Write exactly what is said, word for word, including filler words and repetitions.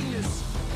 kindness.